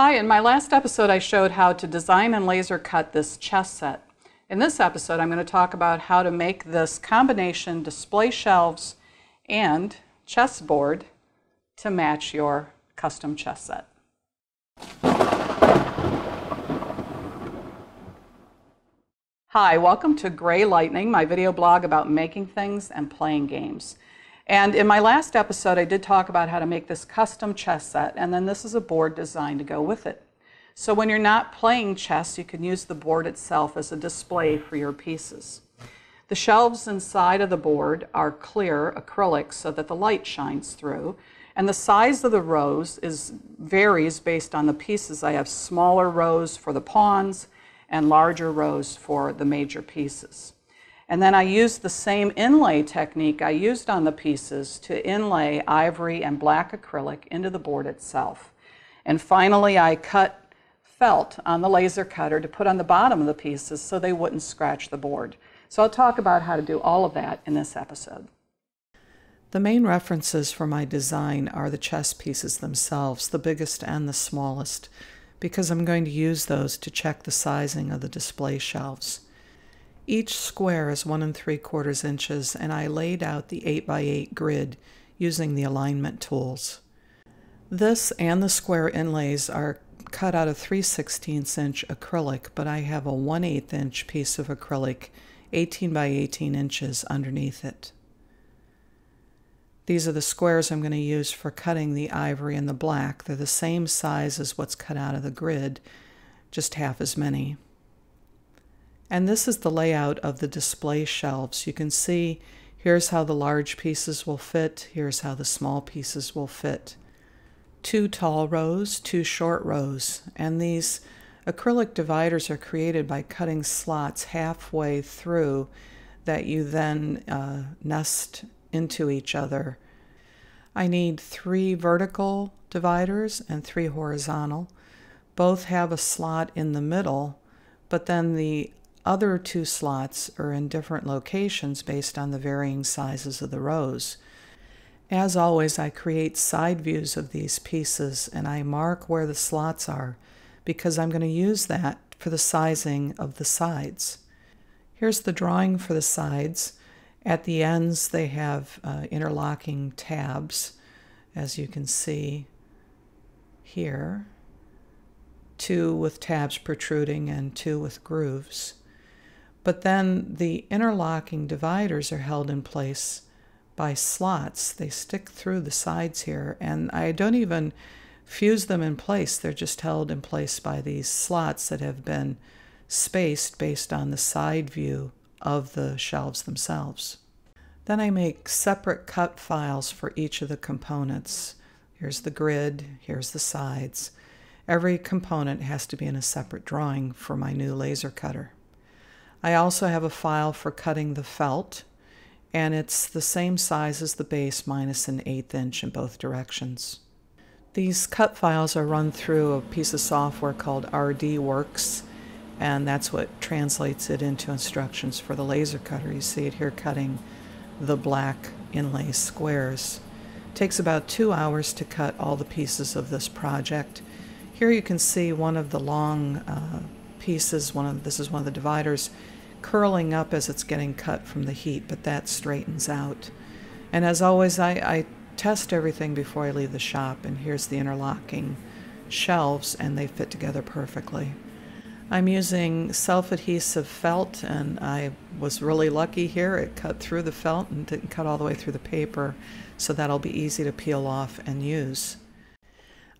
Hi, in my last episode I showed how to design and laser cut this chess set. In this episode I'm going to talk about how to make this combination display shelves and chessboard to match your custom chess set. Hi, welcome to Gray Lightning, my video blog about making things and playing games. And in my last episode, I did talk about how to make this custom chess set, and then this is a board designed to go with it. So when you're not playing chess, you can use the board itself as a display for your pieces. The shelves inside of the board are clear acrylic so that the light shines through, and the size of the rows varies based on the pieces. I have smaller rows for the pawns and larger rows for the major pieces. And then I used the same inlay technique I used on the pieces to inlay ivory and black acrylic into the board itself. And finally, I cut felt on the laser cutter to put on the bottom of the pieces so they wouldn't scratch the board. So I'll talk about how to do all of that in this episode. The main references for my design are the chess pieces themselves, the biggest and the smallest, because I'm going to use those to check the sizing of the display shelves. Each square is 1 3/4 inches, and I laid out the 8x8 grid using the alignment tools. This and the square inlays are cut out of 3/16 inch acrylic, but I have a 1/8 inch piece of acrylic, 18 by 18 inches, underneath it. These are the squares I'm going to use for cutting the ivory and the black. They're the same size as what's cut out of the grid, just half as many. And this is the layout of the display shelves. You can see here's how the large pieces will fit, here's how the small pieces will fit. 2 tall rows, 2 short rows, and these acrylic dividers are created by cutting slots halfway through that you then nest into each other. I need 3 vertical dividers and 3 horizontal. Both have a slot in the middle, but then the other 2 slots are in different locations based on the varying sizes of the rows. As always, I create side views of these pieces and I mark where the slots are because I'm going to use that for the sizing of the sides. Here's the drawing for the sides. At the ends they have interlocking tabs, as you can see here, 2 with tabs protruding and 2 with grooves. But then the interlocking dividers are held in place by slots. They stick through the sides here, and I don't even fuse them in place. They're just held in place by these slots that have been spaced based on the side view of the shelves themselves. Then I make separate cut files for each of the components. Here's the grid, here's the sides. Every component has to be in a separate drawing for my new laser cutter. I also have a file for cutting the felt, and it's the same size as the base minus an 1/8 inch in both directions. These cut files are run through a piece of software called RDWorks, and that's what translates it into instructions for the laser cutter. You see it here cutting the black inlay squares. It takes about 2 hours to cut all the pieces of this project. Here you can see one of the long pieces, this is one of the dividers, curling up as it's getting cut from the heat, but that straightens out. And as always, I test everything before I leave the shop, and here's the interlocking shelves, and they fit together perfectly. I'm using self-adhesive felt, and I was really lucky here. It cut through the felt and didn't cut all the way through the paper, so that'll be easy to peel off and use.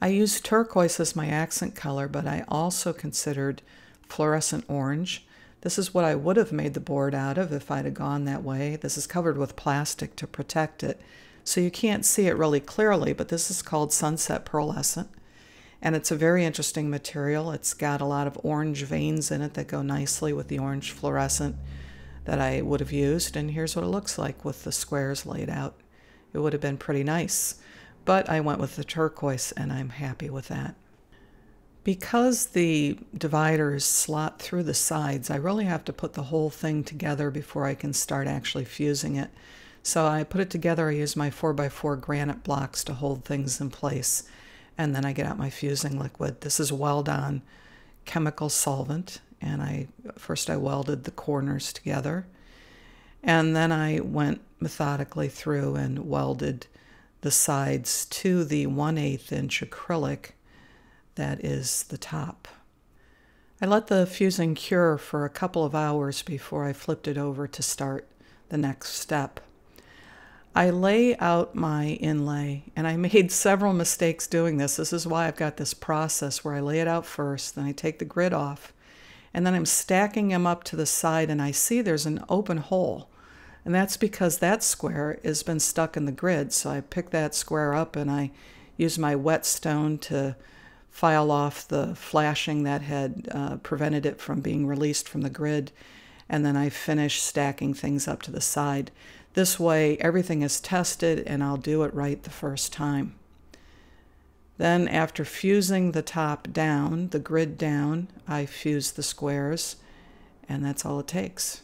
I use turquoise as my accent color, but I also considered fluorescent orange. This is what I would have made the board out of if I'd have gone that way. This is covered with plastic to protect it, so you can't see it really clearly, but this is called Sunset Pearlescent, and it's a very interesting material. It's got a lot of orange veins in it that go nicely with the orange fluorescent that I would have used, and here's what it looks like with the squares laid out. It would have been pretty nice, but I went with the turquoise, and I'm happy with that. Because the dividers slot through the sides, I really have to put the whole thing together before I can start actually fusing it. So I put it together. I use my 4x4 granite blocks to hold things in place, And then I get out my fusing liquid. This is Weld-On chemical solvent. And first I welded the corners together. And then I went methodically through and welded the sides to the 1/8 inch acrylic that is the top. I let the fusing cure for a couple of hours before I flipped it over to start the next step. I lay out my inlay, and I made several mistakes doing this. This is why I've got this process where I lay it out first, then I take the grid off, and then I'm stacking them up to the side, and I see there's an open hole. And that's because that square has been stuck in the grid. So I pick that square up and I use my whetstone to file off the flashing that had prevented it from being released from the grid. And then I finish stacking things up to the side. This way everything is tested and I'll do it right the first time. Then after fusing the top down, the grid down, I fuse the squares, and that's all it takes.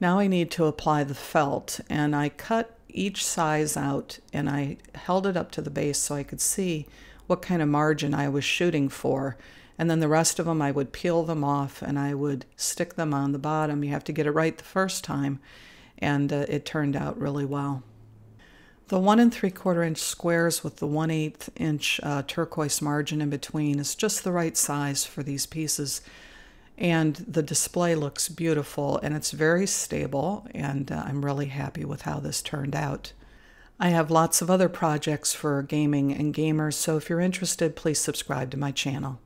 Now I need to apply the felt, and I cut each size out and I held it up to the base so I could see what kind of margin I was shooting for. And then the rest of them, I would peel them off and I would stick them on the bottom. You have to get it right the first time, and it turned out really well. The 1 3/4 inch squares with the 1/8 inch turquoise margin in between is just the right size for these pieces. And the display looks beautiful, and it's very stable, and I'm really happy with how this turned out. I have lots of other projects for gaming and gamers, so if you're interested, please subscribe to my channel.